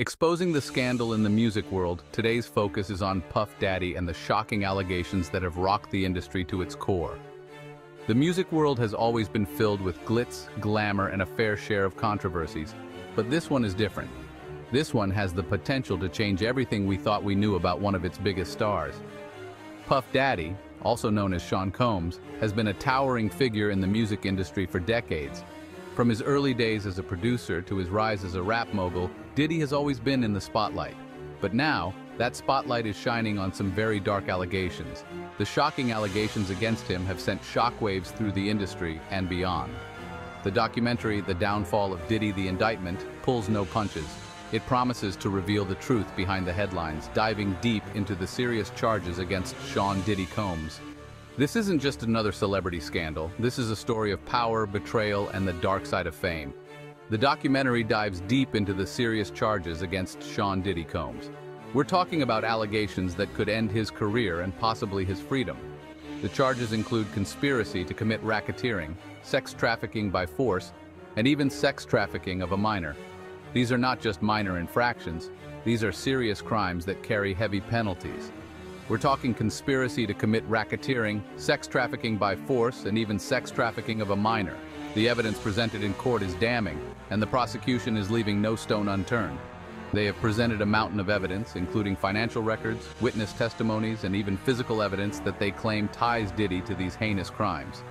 Exposing the scandal in the music world, today's focus is on Puff Daddy and the shocking allegations that have rocked the industry to its core. The music world has always been filled with glitz, glamour, and a fair share of controversies, but this one is different. This one has the potential to change everything we thought we knew about one of its biggest stars. Puff Daddy, also known as Sean Combs, has been a towering figure in the music industry for decades. From his early days as a producer to his rise as a rap mogul, Diddy has always been in the spotlight. But now, that spotlight is shining on some very dark allegations. The shocking allegations against him have sent shockwaves through the industry and beyond. The documentary, The Downfall of Diddy The Indictment, pulls no punches. It promises to reveal the truth behind the headlines, diving deep into the serious charges against Sean Diddy Combs. This isn't just another celebrity scandal. This is a story of power, betrayal, and the dark side of fame. The documentary dives deep into the serious charges against Sean Diddy Combs. We're talking about allegations that could end his career and possibly his freedom. The charges include conspiracy to commit racketeering, sex trafficking by force, and even sex trafficking of a minor. These are not just minor infractions. These are serious crimes that carry heavy penalties. We're talking conspiracy to commit racketeering, sex trafficking by force, and even sex trafficking of a minor. The evidence presented in court is damning, and the prosecution is leaving no stone unturned. They have presented a mountain of evidence, including financial records, witness testimonies, and even physical evidence that they claim ties Diddy to these heinous crimes,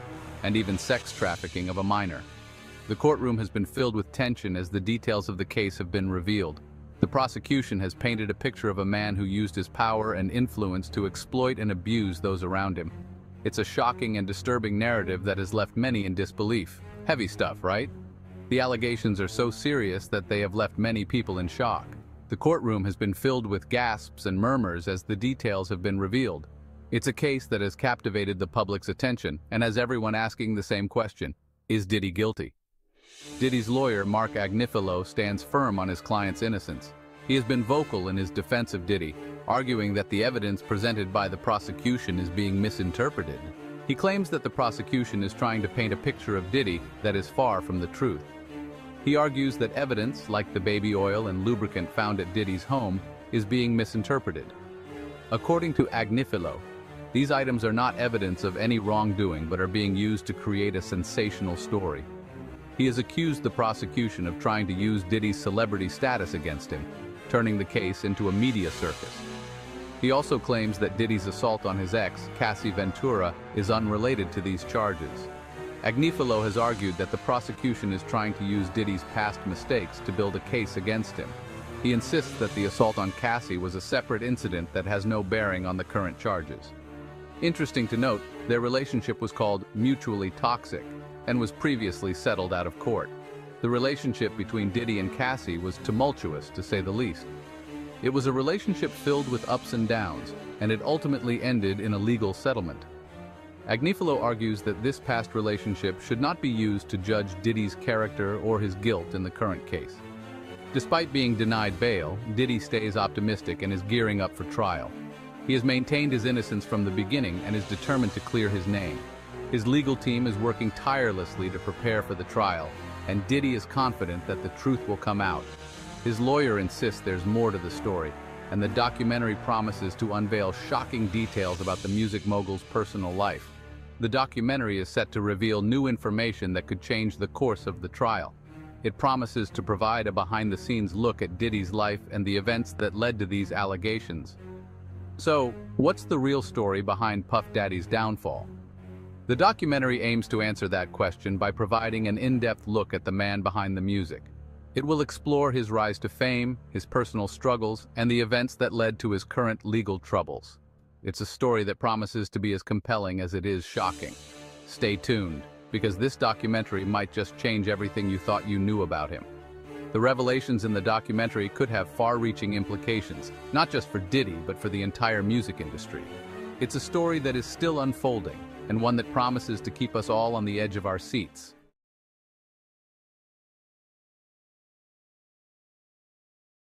and even sex trafficking of a minor. The courtroom has been filled with tension as the details of the case have been revealed. The prosecution has painted a picture of a man who used his power and influence to exploit and abuse those around him. It's a shocking and disturbing narrative that has left many in disbelief. Heavy stuff, right? The allegations are so serious that they have left many people in shock. The courtroom has been filled with gasps and murmurs as the details have been revealed. It's a case that has captivated the public's attention and has everyone asking the same question: is Diddy guilty? Diddy's lawyer, Mark Agnifilo, stands firm on his client's innocence. He has been vocal in his defense of Diddy, arguing that the evidence presented by the prosecution is being misinterpreted. He claims that the prosecution is trying to paint a picture of Diddy that is far from the truth. He argues that evidence, like the baby oil and lubricant found at Diddy's home, is being misinterpreted. According to Agnifilo, these items are not evidence of any wrongdoing but are being used to create a sensational story. He has accused the prosecution of trying to use Diddy's celebrity status against him, turning the case into a media circus. He also claims that Diddy's assault on his ex, Cassie Ventura, is unrelated to these charges. Agnifilo has argued that the prosecution is trying to use Diddy's past mistakes to build a case against him. He insists that the assault on Cassie was a separate incident that has no bearing on the current charges. Interesting to note, their relationship was called mutually toxic and was previously settled out of court. The relationship between Diddy and Cassie was tumultuous, to say the least. It was a relationship filled with ups and downs, and it ultimately ended in a legal settlement. Agnifilo argues that this past relationship should not be used to judge Diddy's character or his guilt in the current case. Despite being denied bail, Diddy stays optimistic and is gearing up for trial. He has maintained his innocence from the beginning and is determined to clear his name. His legal team is working tirelessly to prepare for the trial, and Diddy is confident that the truth will come out. His lawyer insists there's more to the story, and the documentary promises to unveil shocking details about the music mogul's personal life. The documentary is set to reveal new information that could change the course of the trial. It promises to provide a behind-the-scenes look at Diddy's life and the events that led to these allegations. So, what's the real story behind Puff Daddy's downfall? The documentary aims to answer that question by providing an in-depth look at the man behind the music. It will explore his rise to fame, his personal struggles, and the events that led to his current legal troubles. It's a story that promises to be as compelling as it is shocking. Stay tuned, because this documentary might just change everything you thought you knew about him. The revelations in the documentary could have far-reaching implications, not just for Diddy, but for the entire music industry. It's a story that is still unfolding, and one that promises to keep us all on the edge of our seats.